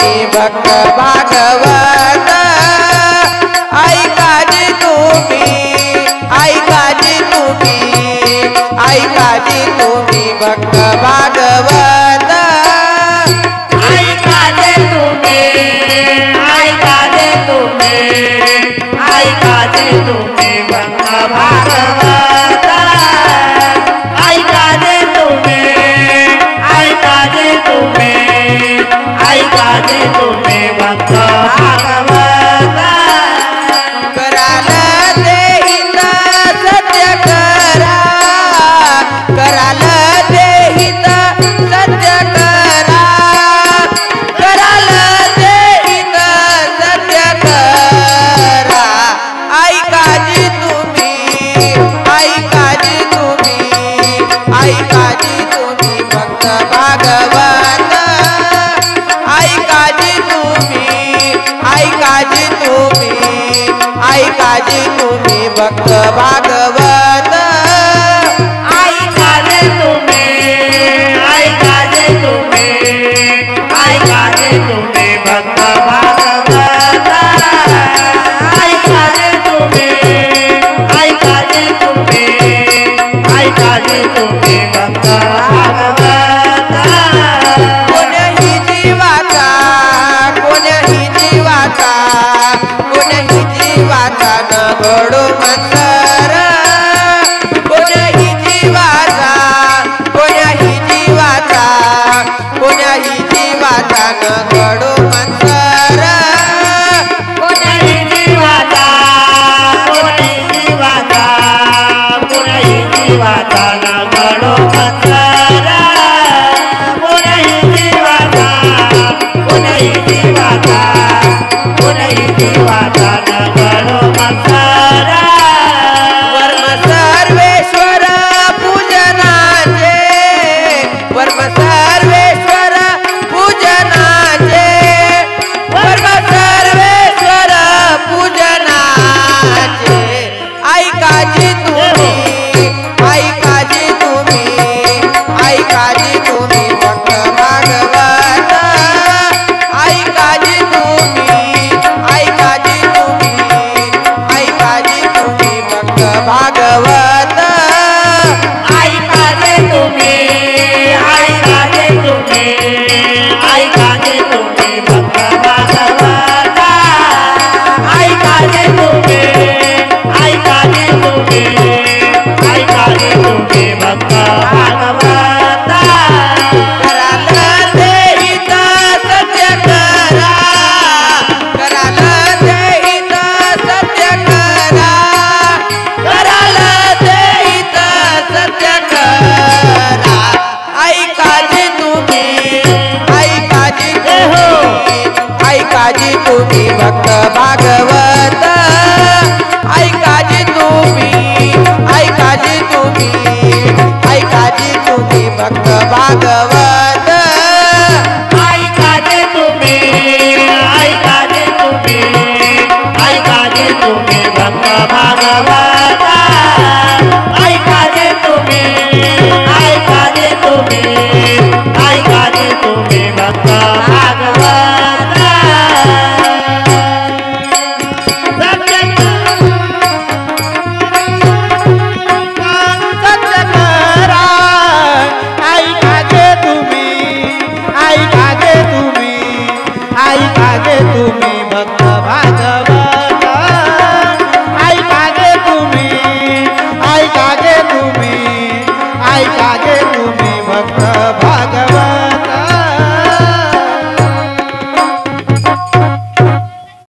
मी भक्त भागवत ऐका जी तुम्ही, ऐका जी तुम्ही, ऐका जी तुम्ही भक्त भागवत ऐका जे तुम्ही, ऐका जे तुम्ही, ऐका जे तुम्ही भक्त भागवत ऐका जे तुम्ही, ऐका जे तुम्ही, ऐका जे तुम्ही भक्त भागवत भक्त भागवत ऐका जे तुम्ही, ऐका जे तुम्ही, ऐका जे तुम्ही भक्त भागवत ऐका जे तुम्ही, ऐका जे तुम्ही, ऐका जे तुम्ही भक्त भागवत कोणीही जीवाचा, कोणीही जीवाचा, कोणीही जीवाचा न घडो तुम्ही भक्त भागवत।